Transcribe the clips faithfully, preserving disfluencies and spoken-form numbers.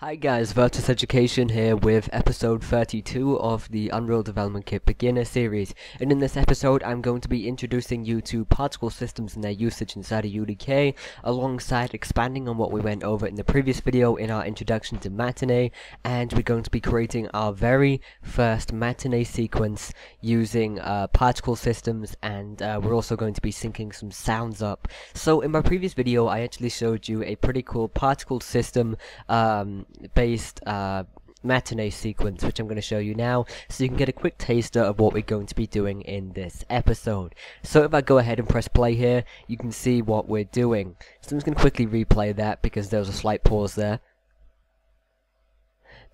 Hi guys, Virtus Education here with episode thirty-two of the Unreal Development Kit Beginner series, and in this episode I'm going to be introducing you to particle systems and their usage inside of U D K, alongside expanding on what we went over in the previous video in our introduction to Matinee, and we're going to be creating our very first Matinee sequence using uh, particle systems, and uh, we're also going to be syncing some sounds up. So in my previous video I actually showed you a pretty cool particle system um, based uh, Matinee sequence, which I'm going to show you now so you can get a quick taster of what we're going to be doing in this episode. So if I go ahead and press play here, you can see what we're doing. So I'm just going to quickly replay that because there was a slight pause there.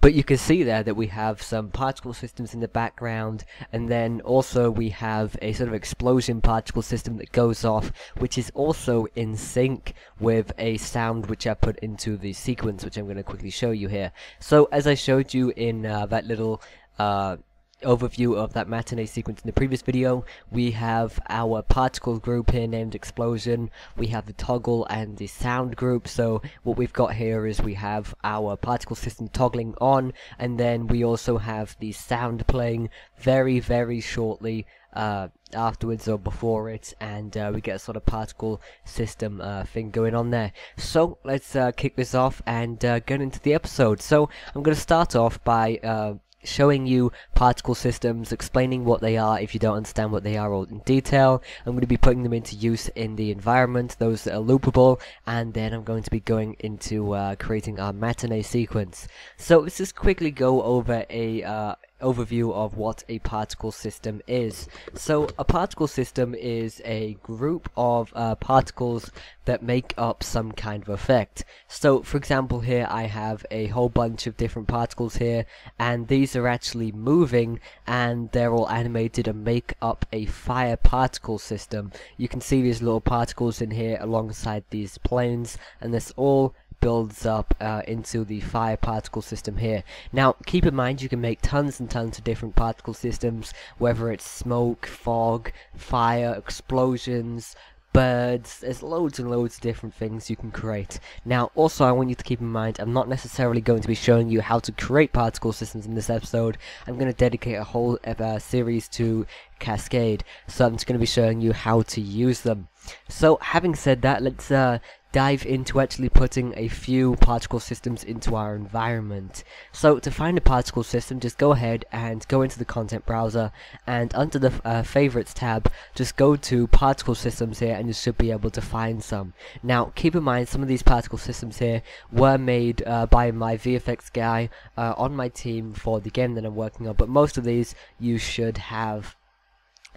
But you can see there that we have some particle systems in the background, and then also we have a sort of explosion particle system that goes off, which is also in sync with a sound which I put into the sequence, which I'm going to quickly show you here. So as I showed you in uh, that little uh, overview of that Matinee sequence in the previous video, we have our particle group here named explosion, we have the toggle and the sound group. So what we've got here is we have our particle system toggling on, and then we also have the sound playing very very shortly uh, afterwards or before it, and uh, we get a sort of particle system uh, thing going on there. So let's uh, kick this off and uh, get into the episode. So I'm going to start off by uh, showing you particle systems, explaining what they are if you don't understand what they are all in detail. I'm going to be putting them into use in the environment, those that are loopable, and then I'm going to be going into uh, creating our Matinee sequence. So let's just quickly go over a uh, overview of what a particle system is. So a particle system is a group of uh, particles that make up some kind of effect. So for example here I have a whole bunch of different particles here, and these are actually moving and they're all animated and make up a fire particle system. You can see these little particles in here alongside these planes, and this all builds up uh, into the fire particle system here. Now keep in mind you can make tons and tons of different particle systems, whether it's smoke, fog, fire, explosions, birds. There's loads and loads of different things you can create. Now also I want you to keep in mind I'm not necessarily going to be showing you how to create particle systems in this episode. I'm going to dedicate a whole uh, series to Cascade, so I'm just going to be showing you how to use them. So having said that, let's uh, dive into actually putting a few particle systems into our environment. So to find a particle system, just go ahead and go into the content browser, and under the uh, favorites tab just go to particle systems here, and you should be able to find some. Now keep in mind some of these particle systems here were made uh, by my V F X guy uh, on my team for the game that I'm working on, but most of these you should have.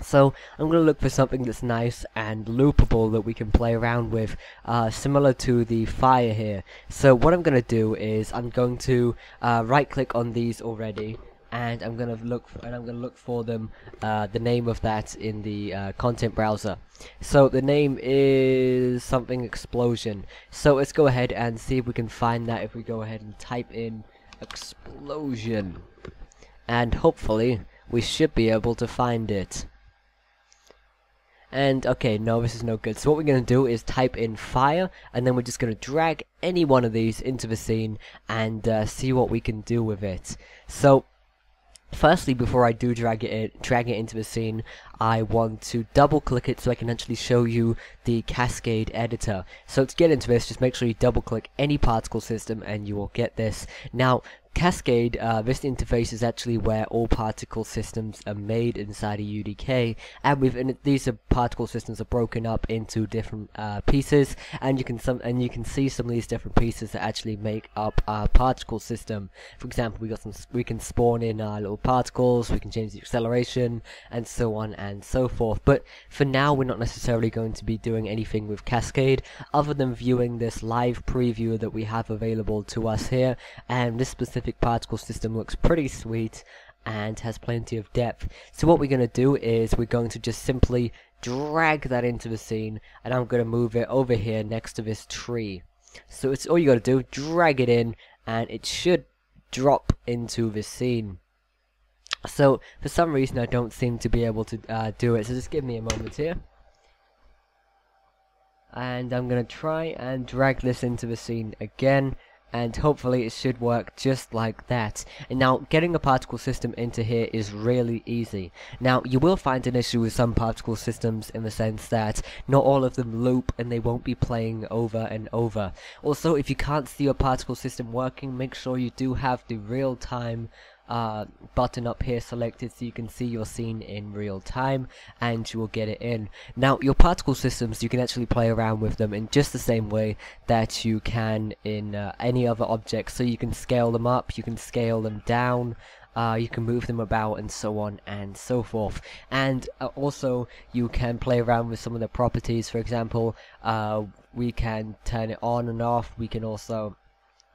So I'm going to look for something that's nice and loopable that we can play around with, uh, similar to the fire here. So what I'm going to do is I'm going to uh, right click on these already, and I'm going to look for, and I'm going to look for them, uh, the name of that in the uh, content browser. So the name is something explosion. So let's go ahead and see if we can find that if we go ahead and type in explosion, and hopefully we should be able to find it. And okay, no, this is no good. So what we're going to do is type in fire, and then we're just going to drag any one of these into the scene and uh, see what we can do with it. So firstly, before I do drag it in, drag it into the scene, I want to double click it so I can actually show you the Cascade editor. So to get into this, just make sure you double click any particle system and you will get this. Now Cascade, uh, this interface is actually where all particle systems are made inside of U D K, and within these are particle systems are broken up into different uh, pieces, and you can some and you can see some of these different pieces that actually make up our particle system. For example, we got some we can spawn in our little particles, we can change the acceleration, and so on and so forth. But for now, we're not necessarily going to be doing anything with Cascade other than viewing this live preview that we have available to us here, and this specific particle system looks pretty sweet and has plenty of depth. So what we're going to do is we're going to just simply drag that into the scene, and I'm going to move it over here next to this tree. So it's all you got to do, drag it in, and it should drop into the scene. So for some reason I don't seem to be able to uh, do it, so just give me a moment here, and I'm going to try and drag this into the scene again, and hopefully it should work just like that. And now getting a particle system into here is really easy. Now you will find an issue with some particle systems in the sense that not all of them loop and they won't be playing over and over. Also, if you can't see your particle system working, make sure you do have the real time Uh, button up here selected so you can see your scene in real time and you will get it in. Now your particle systems, you can actually play around with them in just the same way that you can in uh, any other object, so you can scale them up, you can scale them down, Uh, you can move them about and so on and so forth. And uh, also you can play around with some of the properties. For example, uh, we can turn it on and off, we can also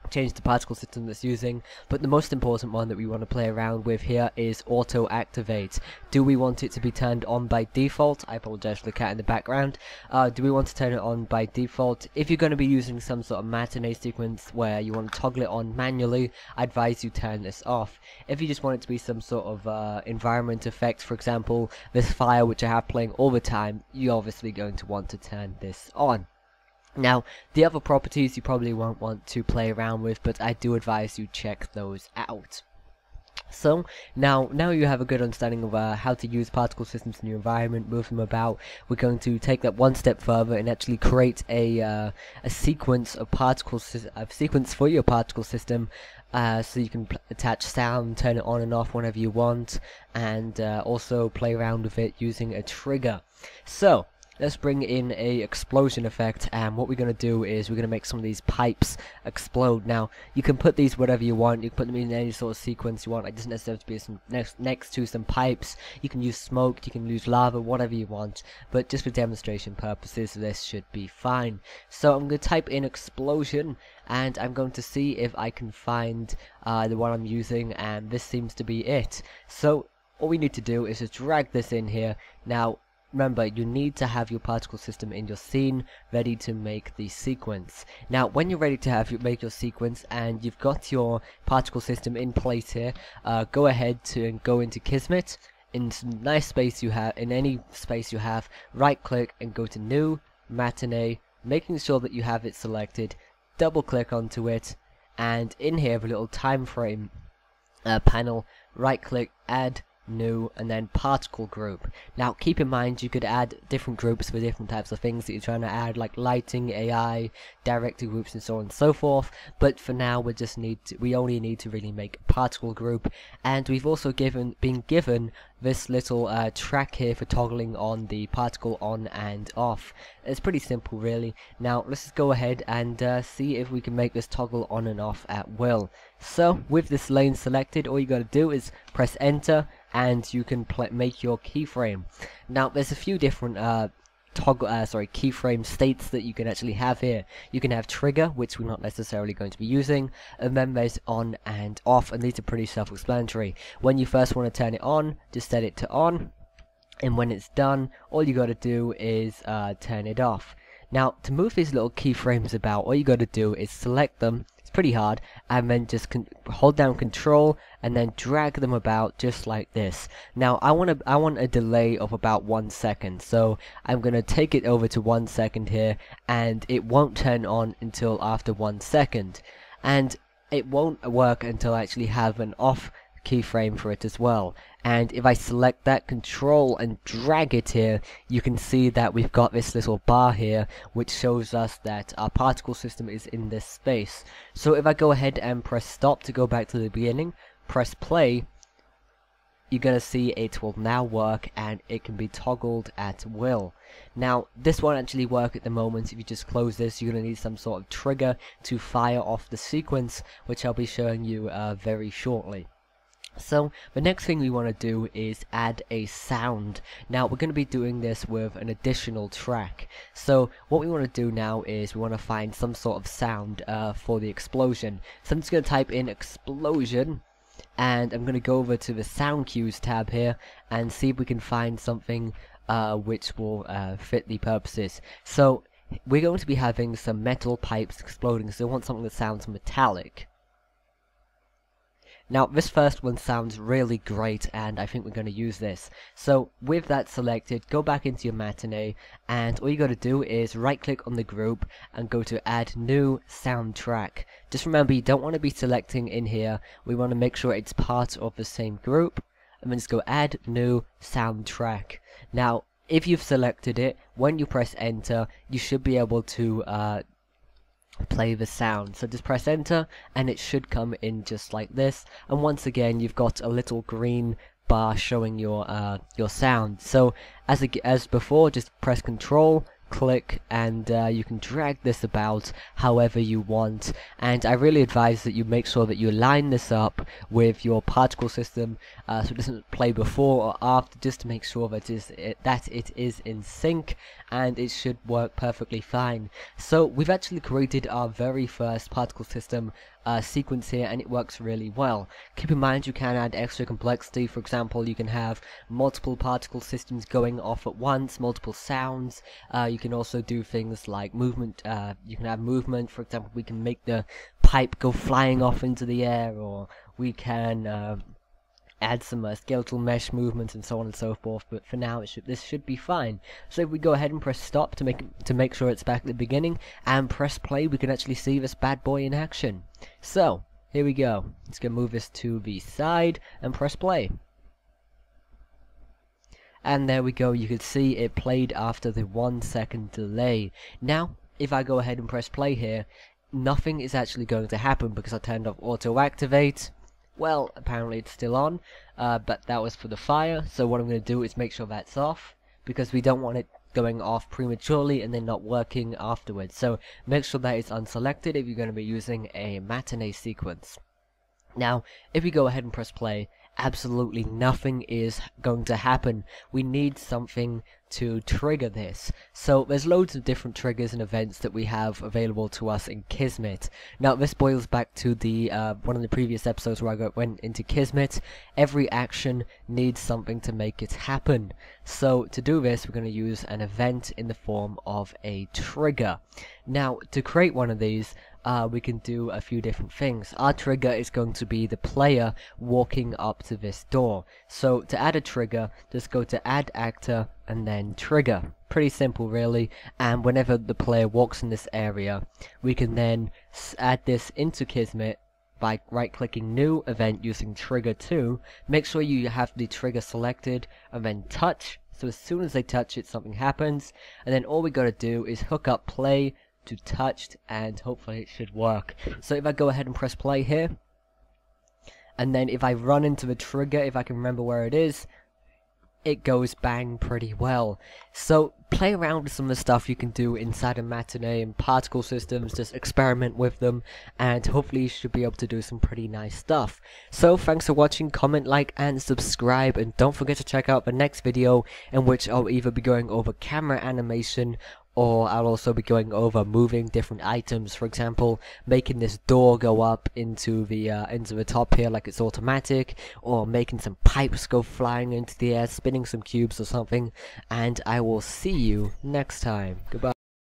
change the particle system that's using, but the most important one that we want to play around with here is auto activate. Do we want it to be turned on by default? I apologize for the cat in the background. Uh, do we want to turn it on by default? If you're going to be using some sort of matinee sequence where you want to toggle it on manually, I advise you turn this off. If you just want it to be some sort of uh, environment effect, for example this fire which I have playing all the time, you're obviously going to want to turn this on. Now, the other properties you probably won't want to play around with, but I do advise you check those out. So, now now you have a good understanding of uh, how to use particle systems in your environment, move them about. We're going to take that one step further and actually create a uh, a sequence of particle a sequence for your particle system, uh, so you can p attach sound, turn it on and off whenever you want, and uh, also play around with it using a trigger. So, let's bring in a explosion effect, and what we're going to do is we're going to make some of these pipes explode. Now, you can put these whatever you want. You can put them in any sort of sequence you want. It doesn't necessarily have to be some next, next to some pipes. You can use smoke, you can use lava, whatever you want. But just for demonstration purposes, this should be fine. So I'm going to type in explosion, and I'm going to see if I can find uh, the one I'm using, and this seems to be it. So all we need to do is just drag this in here. Now, remember, you need to have your particle system in your scene ready to make the sequence. Now, when you're ready to have you make your sequence and you've got your particle system in place here, uh, go ahead to and go into Kismet. In some nice space you have, in any space you have, right-click and go to New, Matinee, making sure that you have it selected. Double-click onto it, and in here, have a little time frame uh, panel. Right-click, add new, and then particle group. Now keep in mind you could add different groups for different types of things that you're trying to add, like lighting, A I, directed groups, and so on and so forth, but for now we just need to, we only need to really make a particle group. And we've also given been given this little uh, track here for toggling on the particle on and off. It's pretty simple really. Now let's just go ahead and uh, see if we can make this toggle on and off at will. So with this lane selected, all you gotta do is press enter and you can pl make your keyframe. Now there's a few different uh, toggle, uh, sorry, keyframe states that you can actually have here. You can have trigger, which we're not necessarily going to be using, and then there's on and off, and these are pretty self-explanatory. When you first want to turn it on, just set it to on, and when it's done, all you got to do is uh, turn it off. Now to move these little keyframes about, all you got to do is select them. Pretty hard, and then just con hold down control and then drag them about just like this. Now I want to I want a delay of about one second, so I'm gonna take it over to one second here, and it won't turn on until after one second, and it won't work until I actually have an off keyframe for it as well. And if I select that, control and drag it here, you can see that we've got this little bar here which shows us that our particle system is in this space. So if I go ahead and press stop to go back to the beginning, press play, you're gonna see it will now work and it can be toggled at will. Now this won't actually work at the moment. If you just close this, you're gonna need some sort of trigger to fire off the sequence, which I'll be showing you uh, very shortly. So the next thing we want to do is add a sound. Now we're going to be doing this with an additional track. So what we want to do now is we want to find some sort of sound uh, for the explosion. So I'm just going to type in explosion, and I'm going to go over to the sound cues tab here and see if we can find something uh, which will uh, fit the purposes. So we're going to be having some metal pipes exploding, so we want something that sounds metallic. Now this first one sounds really great and I think we're going to use this. So with that selected, go back into your Matinee and all you got to do is right click on the group and go to add new soundtrack. Just remember you don't want to be selecting in here, we want to make sure it's part of the same group, and then just go add new soundtrack. Now if you've selected it, when you press enter you should be able to uh, play the sound, so just press enter and it should come in just like this, and once again you've got a little green bar showing your uh, your sound. So as, a, as before, just press control click and uh, you can drag this about however you want, and I really advise that you make sure that you line this up with your particle system uh, so it doesn't play before or after, just to make sure that, is it, that it is in sync, and it should work perfectly fine. So we've actually created our very first particle system uh, sequence here and it works really well. Keep in mind you can add extra complexity, for example you can have multiple particle systems going off at once, multiple sounds, uh, you You can also do things like movement, uh, you can have movement, for example we can make the pipe go flying off into the air, or we can uh, add some uh, skeletal mesh movements and so on and so forth, but for now it should, this should be fine. So if we go ahead and press stop to make, to make sure it's back at the beginning, and press play, we can actually see this bad boy in action. So here we go, let's go move this to the side and press play. And there we go, you can see it played after the one second delay. Now, if I go ahead and press play here, nothing is actually going to happen because I turned off auto activate. Well, apparently it's still on, uh, but that was for the fire, so what I'm going to do is make sure that's off, because we don't want it going off prematurely and then not working afterwards. So make sure that it's unselected if you're going to be using a Matinee sequence. Now, if we go ahead and press play, absolutely nothing is going to happen. We need something to trigger this. So there's loads of different triggers and events that we have available to us in Kismet. Now this boils back to the uh, one of the previous episodes where I got, went into Kismet. Every action needs something to make it happen. So to do this we're going to use an event in the form of a trigger. Now to create one of these uh, we can do a few different things. Our trigger is going to be the player walking up to this door. So to add a trigger just go to add actor and then trigger. Pretty simple really, and whenever the player walks in this area we can then add this into Kismet by right clicking new event using trigger two. Make sure you have the trigger selected and then touch, so as soon as they touch it something happens, and then all we gotta do is hook up play to touched and hopefully it should work. So if I go ahead and press play here, and then if I run into the trigger, if I can remember where it is, it goes bang pretty well. So play around with some of the stuff you can do inside a Matinee and particle systems, just experiment with them, and hopefully you should be able to do some pretty nice stuff. So thanks for watching, comment, like and subscribe, and don't forget to check out the next video in which I'll either be going over camera animation or I'll also be going over moving different items, for example making this door go up into the uh, into the top here like it's automatic, or making some pipes go flying into the air, spinning some cubes or something, and I will see you next time. Goodbye.